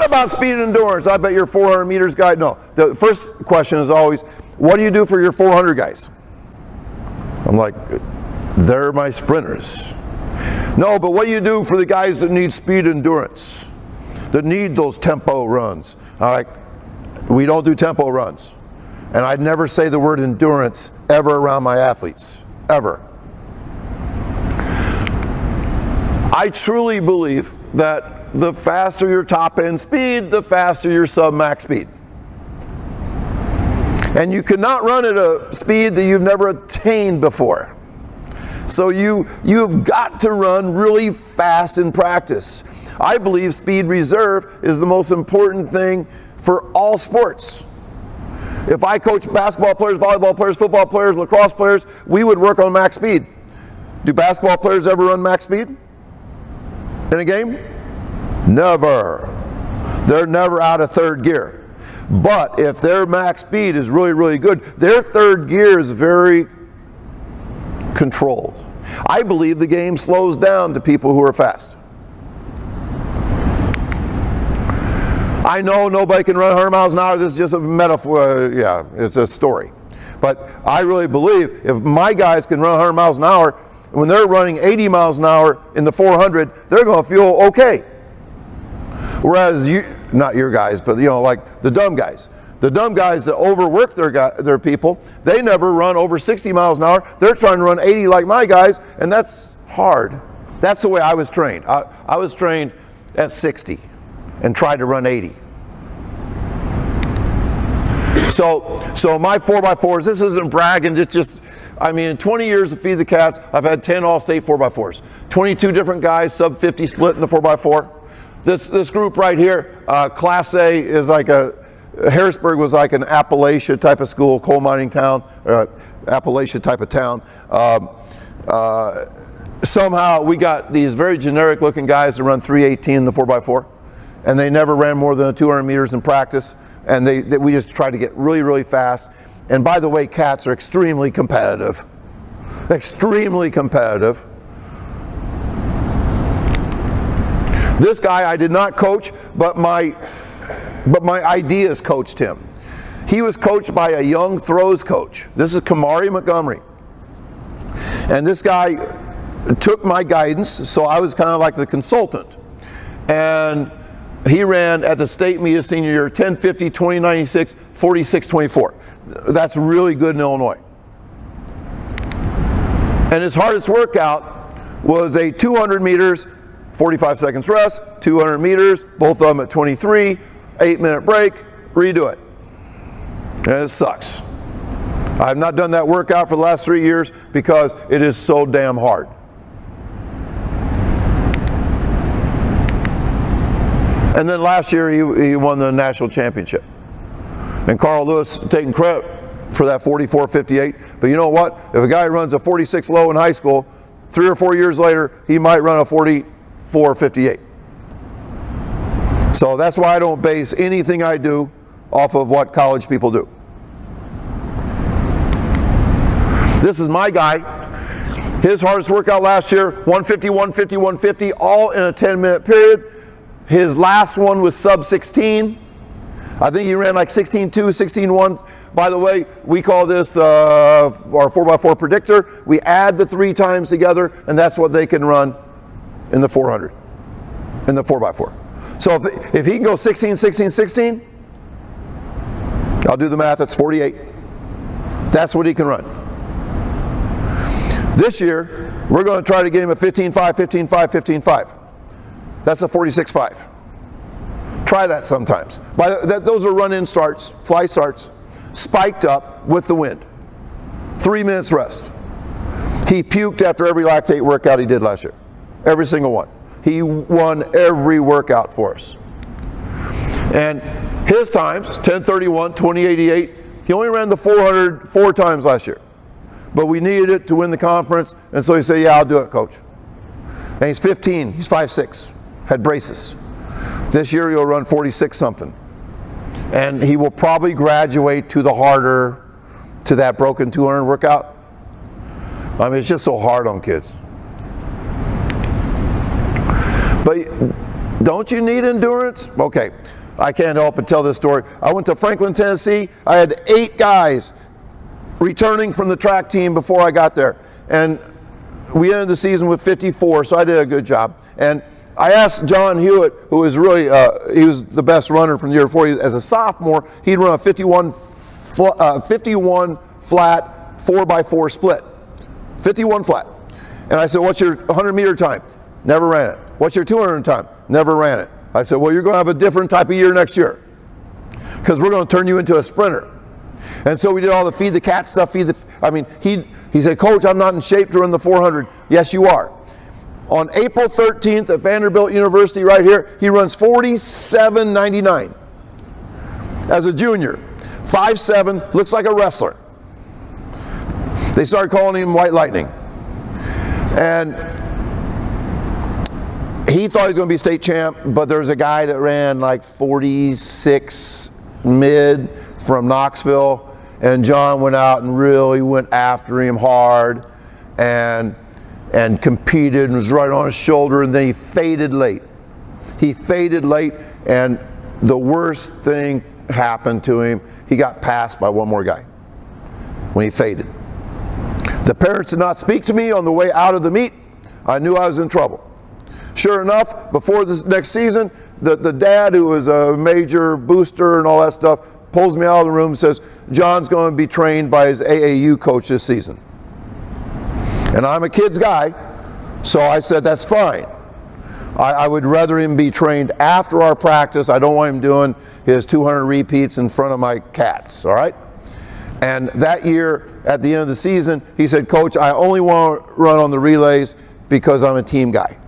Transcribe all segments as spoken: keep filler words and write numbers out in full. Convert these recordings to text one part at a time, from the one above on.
lot about speed and endurance. I bet your four hundred meters guy. No, the first question is always, what do you do for your four hundred guys? I'm like, they're my sprinters. No, but what do you do for the guys that need speed and endurance, that need those tempo runs? I'm like, we don't do tempo runs. And I'd never say the word endurance ever around my athletes, ever. I truly believe that the faster your top end speed, the faster your sub max speed. And you cannot run at a speed that you've never attained before. So you, you've got to run really fast in practice. I believe speed reserve is the most important thing for all sports. If I coach basketball players, volleyball players, football players, lacrosse players, we would work on max speed. Do basketball players ever run max speed in a game? Never. They're never out of third gear. But if their max speed is really, really good, their third gear is very controlled. I believe the game slows down to people who are fast. I know nobody can run one hundred miles an hour. This is just a metaphor. Uh, yeah, it's a story. But I really believe if my guys can run one hundred miles an hour, when they're running eighty miles an hour in the four hundred, they're going to feel okay. Whereas you, not your guys, but you know, like the dumb guys, the dumb guys that overwork their guy, their people, they never run over sixty miles an hour. They're trying to run eighty like my guys, and that's hard. That's the way I was trained. I, I was trained at sixty and tried to run eighty. So, so my four by fours, this isn't bragging, it's just, I mean, in twenty years of Feed the Cats, I've had ten all-state four by fours. twenty-two different guys, sub fifty split in the four by four. This, this group right here, uh, Class A is like a, Harrisburg was like an Appalachia type of school, coal mining town, uh, Appalachia type of town. Um, uh, somehow we got these very generic looking guys to run three eighteen in the four by four. And they never ran more than two hundred meters in practice. And they, they, we just tried to get really, really fast. And by the way, cats are extremely competitive. Extremely competitive. This guy I did not coach, but my, but my ideas coached him. He was coached by a young throws coach. This is Kamari Montgomery. And this guy took my guidance, so I was kind of like the consultant. And he ran at the state meet his senior year, ten fifty, twenty ninety-six, forty-six twenty-four. That's really good in Illinois. And his hardest workout was a two hundred meters, forty-five seconds rest, two hundred meters, both of them at twenty-three, eight minute break, redo it. And it sucks. I've not done that workout for the last three years because it is so damn hard. And then last year, he, he won the national championship. And Carl Lewis taking credit for that forty-four fifty-eight. But you know what? If a guy runs a forty-six low in high school, three or four years later, he might run a forty-four fifty-eight. So that's why I don't base anything I do off of what college people do. This is my guy. His hardest workout last year, one fifty, one fifty, one fifty, all in a ten minute period. His last one was sub sixteen. I think he ran like sixteen two, sixteen one. By the way, we call this uh, our four by four predictor. We add the three times together, and that's what they can run in the four hundred, in the four by four. So if, if he can go sixteen, sixteen, sixteen, I'll do the math, that's forty-eight. That's what he can run. This year, we're going to try to get him a fifteen five, fifteen five, fifteen five. That's a forty-six five. Try that sometimes. By the, that, those are run-in starts, fly starts, spiked up with the wind. Three minutes rest. He puked after every lactate workout he did last year. Every single one. He won every workout for us. And his times, ten thirty-one, twenty eighty-eight, he only ran the four hundred four times last year. But we needed it to win the conference, and so he said, yeah, I'll do it, coach. And he's fifteen, he's five six. Had braces. This year he'll run forty-six something. And he will probably graduate to the harder, to that broken two hundred workout. I mean, it's just so hard on kids. But Don't you need endurance? Okay, I can't help but tell this story. I went to Franklin, Tennessee. I had eight guys returning from the track team before I got there. And we ended the season with fifty-four, so I did a good job. And I asked John Hewitt, who was really, uh, he was the best runner from the year before. As a sophomore, he'd run a fifty-one, fl uh, fifty-one flat four by four split. fifty-one flat. And I said, what's your hundred meter time? Never ran it. What's your two hundred time? Never ran it. I said, well, you're going to have a different type of year next year, because we're going to turn you into a sprinter. And so we did all the feed the cat stuff. Feed the, I mean, he, he said, coach, I'm not in shape to run the four hundred. Yes, you are. On April thirteenth at Vanderbilt University right here, he runs forty-seven ninety-nine as a junior. five seven, looks like a wrestler. They started calling him White Lightning. And he thought he was going to be state champ, but there was a guy that ran like forty-six mid from Knoxville, and John went out and really went after him hard and and competed and was right on his shoulder, and then he faded late. He faded late, and the worst thing happened to him. He got passed by one more guy when he faded. The parents did not speak to me on the way out of the meet. I knew I was in trouble. Sure enough, before this next season, the, the dad, who was a major booster and all that stuff, pulls me out of the room and says, John's going to be trained by his A A U coach this season. And I'm a kid's guy, so I said, that's fine. I, I would rather him be trained after our practice. I don't want him doing his two hundred repeats in front of my cats, all right? And that year, at the end of the season, he said, coach, I only want to run on the relays because I'm a team guy.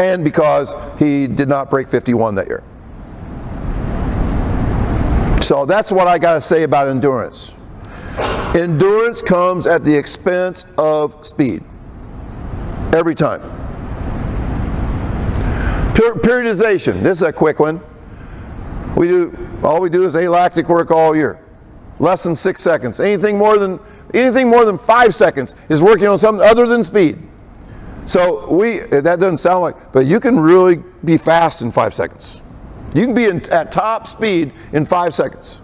And because he did not break fifty-one that year. So that's what I got to say about endurance. Endurance comes at the expense of speed. Every time. Per periodization. This is a quick one. We do, all we do is alactic work all year. Less than six seconds. Anything more than, anything more than five seconds is working on something other than speed. So we, that doesn't sound like, but you can really be fast in five seconds. You can be in, at top speed in five seconds.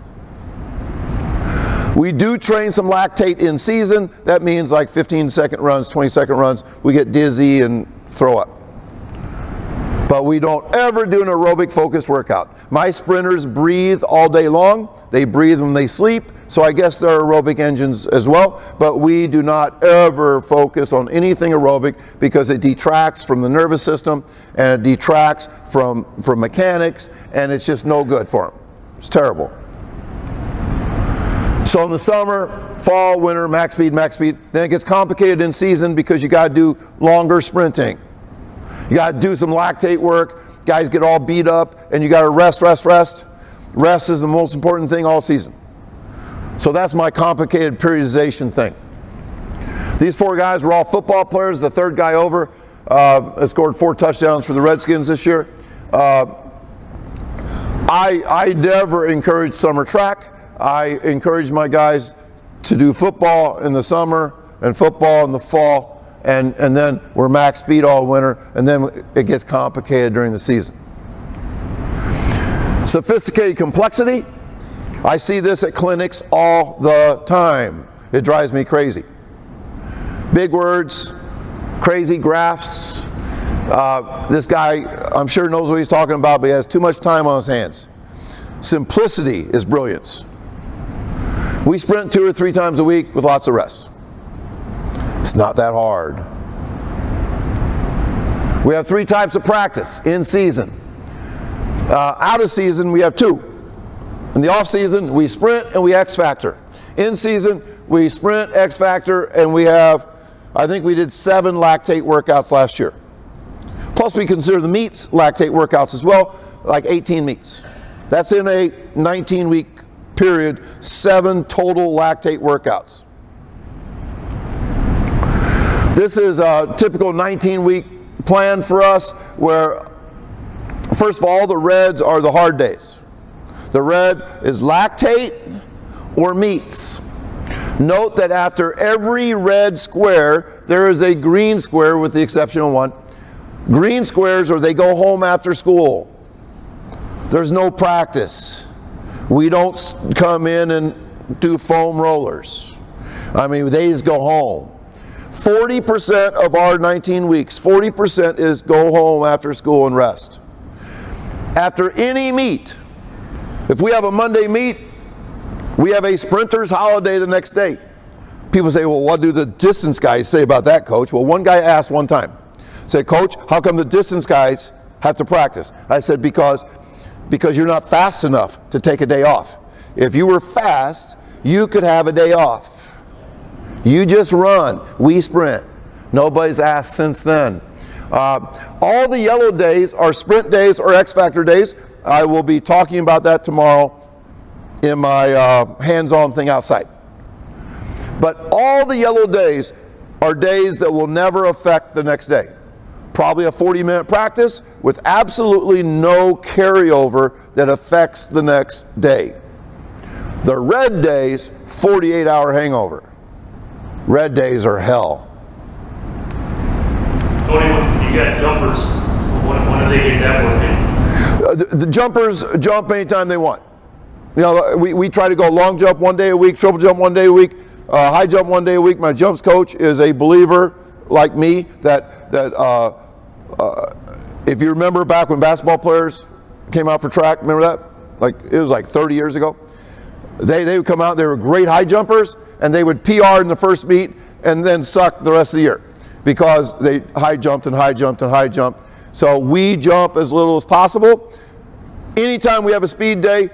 We do train some lactate in season. That means like fifteen second runs, twenty second runs. We get dizzy and throw up. But we don't ever do an aerobic focused workout. My sprinters breathe all day long. They breathe when they sleep. So I guess they're aerobic engines as well. But we do not ever focus on anything aerobic, because it detracts from the nervous system, and it detracts from, from mechanics, and it's just no good for them. It's terrible. So in the summer, fall, winter, max speed, max speed. Then it gets complicated in season, because you got to do longer sprinting. You got to do some lactate work. Guys get all beat up, and you got to rest, rest, rest. Rest is the most important thing all season. So that's my complicated periodization thing. These four guys were all football players. The third guy over uh, has scored four touchdowns for the Redskins this year. Uh, I, I never encourage summer track. I encourage my guys to do football in the summer and football in the fall, and, and then we're max speed all winter, and then it gets complicated during the season. Sophisticated complexity. I see this at clinics all the time. It drives me crazy. Big words, crazy graphs. Uh, this guy, I'm sure, knows what he's talking about, but he has too much time on his hands. Simplicity is brilliance. We sprint two or three times a week with lots of rest. It's not that hard. We have three types of practice in season. Uh, out of season, we have two. In the off season, we sprint and we X factor. In season, we sprint, X factor, and we have, I think we did seven lactate workouts last year. Plus we consider the meets lactate workouts as well, like eighteen meets. That's in a nineteen week period, seven total lactate workouts. This is a typical nineteen week plan for us, where first of all, the reds are the hard days. The red is lactate or meats. Note that after every red square, there is a green square with the exception of one. Green squares are they go home after school. There's no practice. We don't come in and do foam rollers. I mean, they just go home. forty percent of our nineteen weeks, forty percent is go home after school and rest. After any meet, if we have a Monday meet, we have a sprinter's holiday the next day. People say, well, what do the distance guys say about that, coach? Well, one guy asked one time, said, coach, how come the distance guys have to practice? I said, because, because you're not fast enough to take a day off. If you were fast, you could have a day off. You just run, we sprint. Nobody's asked since then. Uh, all the yellow days are sprint days or X Factor days. I will be talking about that tomorrow in my uh, hands-on thing outside. But all the yellow days are days that will never affect the next day. Probably a forty minute practice with absolutely no carryover that affects the next day. The red days, forty-eight hour hangover. Red days are hell. Tony, you got jumpers. When, when do they get that working? Uh, the, the jumpers jump anytime they want. You know, we, we try to go long jump one day a week, triple jump one day a week, Uh, high jump one day a week. My jumps coach is a believer like me that that uh, uh, if you remember back when basketball players came out for track, remember that? Like it was like thirty years ago. They they would come out. They were great high jumpers, and they would P R in the first meet and then suck the rest of the year because they high jumped and high jumped and high jumped. So we jump as little as possible. Anytime we have a speed day,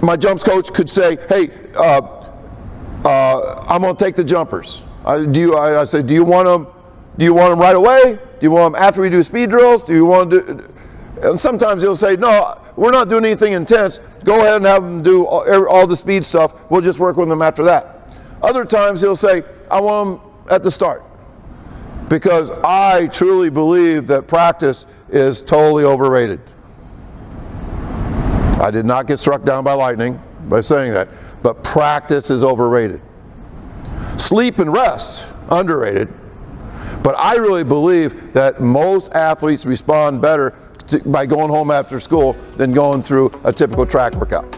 my jumps coach could say, "Hey." Uh, Uh, I'm going to take the jumpers. I, do you, I, I said, do you want them? Do you want them right away? Do you want them after we do speed drills? Do you want to do? And sometimes he'll say, no, we're not doing anything intense. Go ahead and have them do all, all the speed stuff. We'll just work with them after that. Other times he'll say, I want them at the start, because I truly believe that practice is totally overrated. I did not get struck down by lightning by saying that, but practice is overrated. Sleep and rest, underrated. But I really believe that most athletes respond better to, by going home after school than going through a typical track workout.